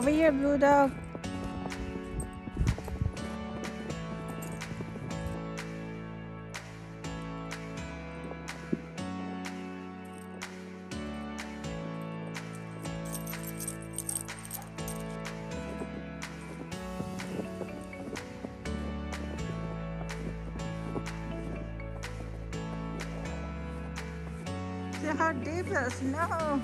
Over here, Blue Dog. See how deep the snow.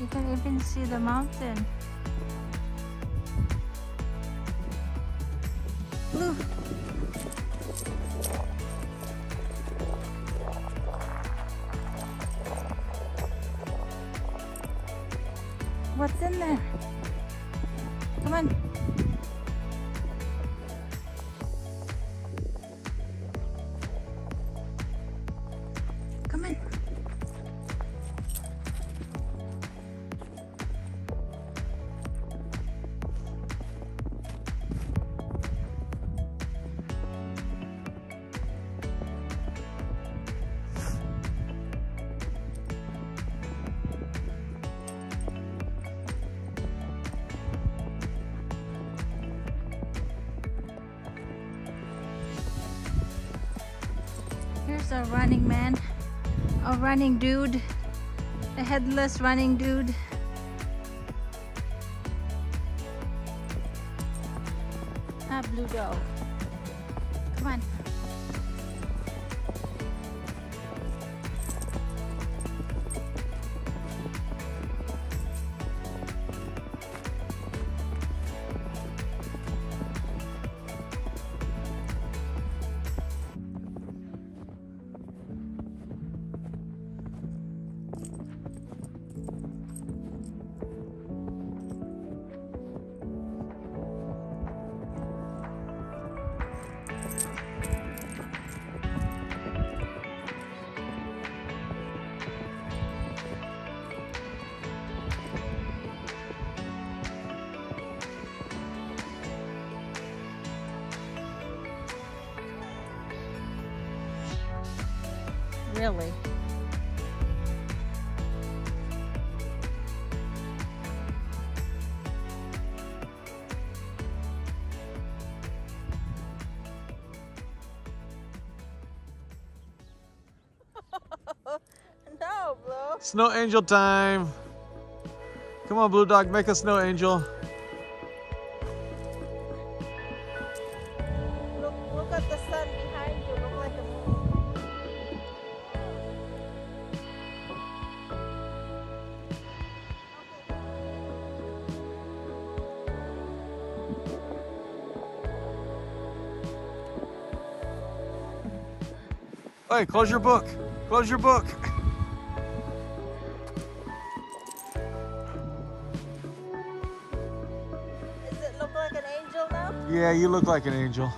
You can even see the mountain. Blue. What's in there? Come on. Come on. Here's a running man, a running dude, a headless running dude. Ah, Blue Dog. Come on. Really? No, Blue. Snow angel time. Come on, Blue Dog, make a snow angel. Look at the sun behind you. Look like a moon. Hey, close your book. Close your book. Does it look like an angel now? Yeah, you look like an angel.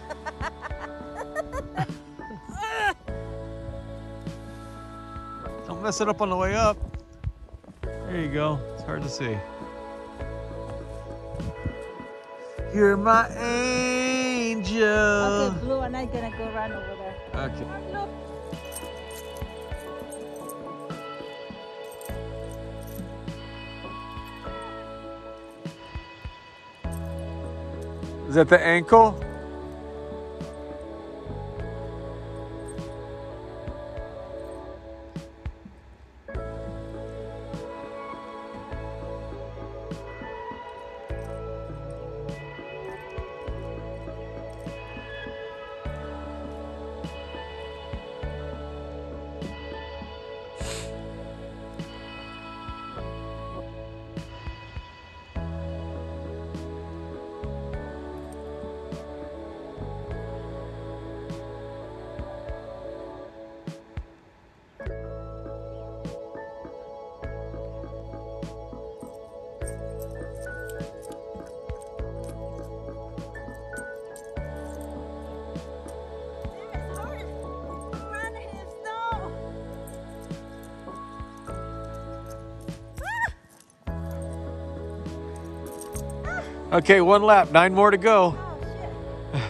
Don't mess it up on the way up. There you go. It's hard to see. You're my angel. Okay, Blue, I'm not gonna go run over there. Okay. Come on, Blue. Is that the ankle? Okay, one lap, 9 more to go.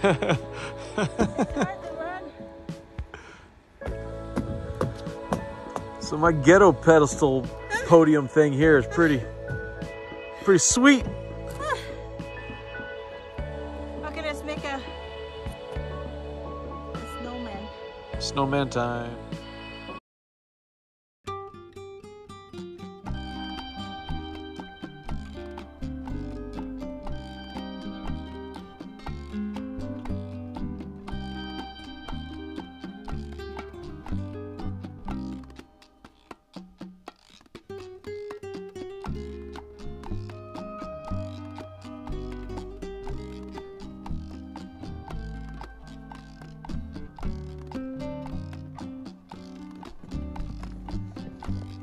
Oh, shit. So my ghetto pedestal podium thing here is pretty sweet. Okay, let's make a snowman. Snowman time.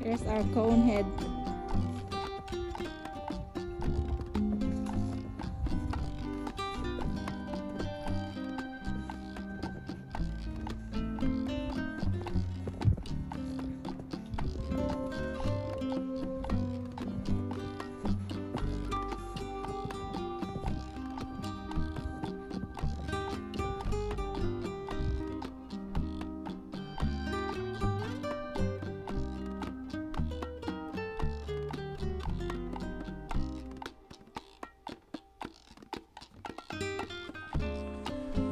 There's our cone head.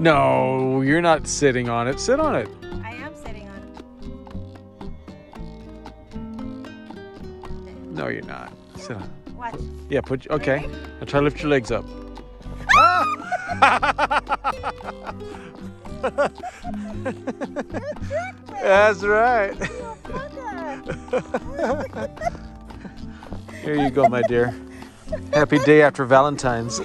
No, you're not sitting on it. Sit on it. I am sitting on it. No, you're not. Sit on it. Watch. Yeah, put. Okay. Really? Now try to lift your legs up. Ah! That's right. Here you go, my dear. Happy day after Valentine's.